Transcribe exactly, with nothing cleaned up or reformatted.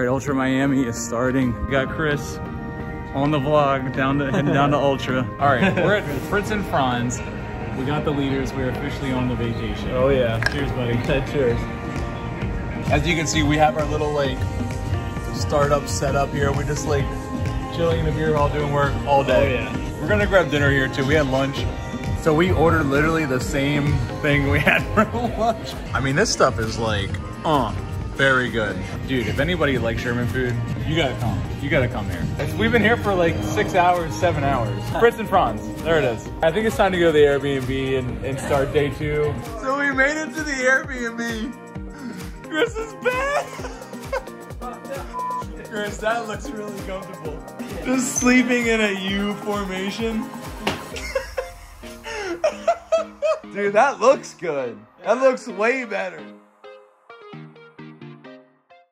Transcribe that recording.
All right, Ultra Miami is starting. We got Chris on the vlog, down to heading down to Ultra. All right, we're at Fritz and Franz. We got the leaders. We're officially on the vacation. Oh yeah! Cheers, buddy. Cheers. As you can see, we have our little like startup set up here. We're just like chilling in the beer hall, doing work all day. Oh yeah. We're gonna grab dinner here too. We had lunch. So we ordered literally the same thing we had for lunch. I mean, this stuff is like, uh, very good. Dude, if anybody likes Sherman food, you gotta come. You gotta come here. It's, we've been here for like six hours, seven hours. Fritz and Franz, there it is. I think it's time to go to the Airbnb and, and start day two. So we made it to the Airbnb. Chris is bad. Chris, that looks really comfortable. Just sleeping in a U formation. Dude, that looks good. That looks way better.